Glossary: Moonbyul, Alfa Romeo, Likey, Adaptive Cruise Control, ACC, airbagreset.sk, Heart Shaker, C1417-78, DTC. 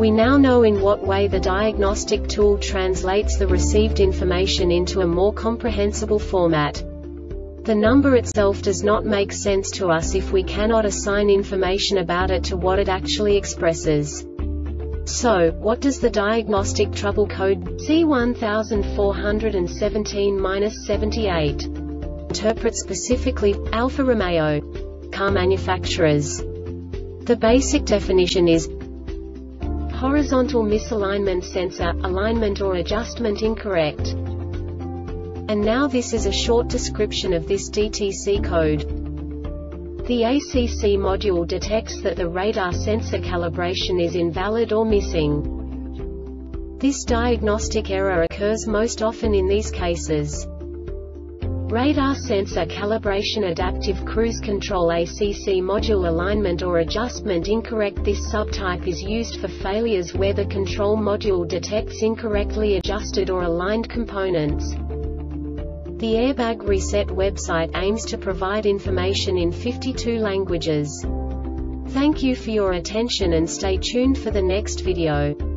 We now know in what way the diagnostic tool translates the received information into a more comprehensible format. The number itself does not make sense to us if we cannot assign information about it to what it actually expresses. So, what does the diagnostic trouble code C1417-78 interpret specifically for Alfa Romeo car manufacturers? The basic definition is horizontal misalignment sensor, alignment or adjustment incorrect. And now this is a short description of this DTC code. The ACC module detects that the radar sensor calibration is invalid or missing. This diagnostic error occurs most often in these cases: radar sensor calibration, adaptive cruise control, ACC module alignment or adjustment incorrect. This subtype is used for failures where the control module detects incorrectly adjusted or aligned components. The Airbag Reset website aims to provide information in 52 languages. Thank you for your attention and stay tuned for the next video.